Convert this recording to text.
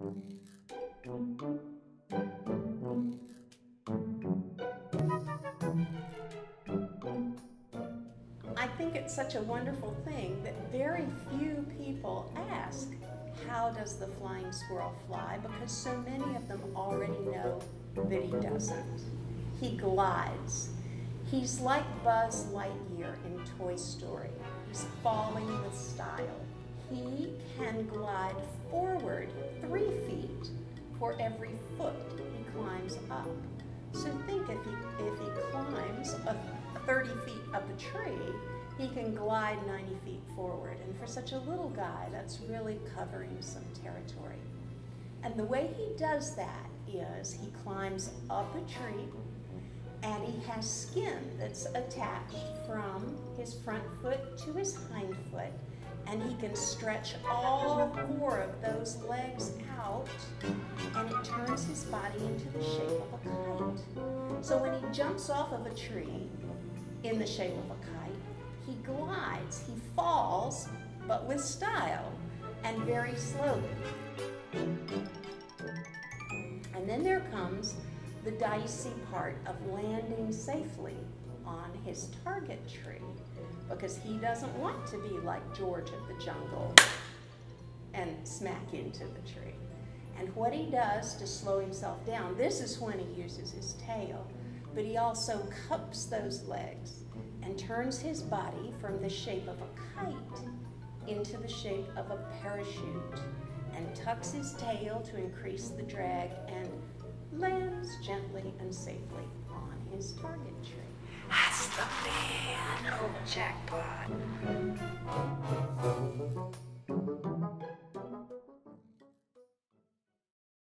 I think it's such a wonderful thing that very few people ask, how does the flying squirrel fly? Because so many of them already know that he doesn't. He glides. He's like Buzz Lightyear in Toy Story. He's falling with style. He can glide forward 3 feet for every foot he climbs up. So think if he climbs 30 feet up a tree, he can glide 90 feet forward. And for such a little guy, that's really covering some territory. And the way he does that is he climbs up a tree, and he has skin that's attached from his front foot to his hind foot, and he can stretch all 4 of those legs out, and it turns his body into the shape of a kite. So when he jumps off of a tree in the shape of a kite, he glides, he falls, but with style and very slowly. And then there comes the dicey part of landing safely on his target tree, because he doesn't want to be like George of the Jungle and smack into the tree. And what he does to slow himself down, this is when he uses his tail, but he also cups those legs and turns his body from the shape of a kite into the shape of a parachute, and tucks his tail to increase the drag, and lands gently and safely on his target tree. That's the man! Oh, jackpot!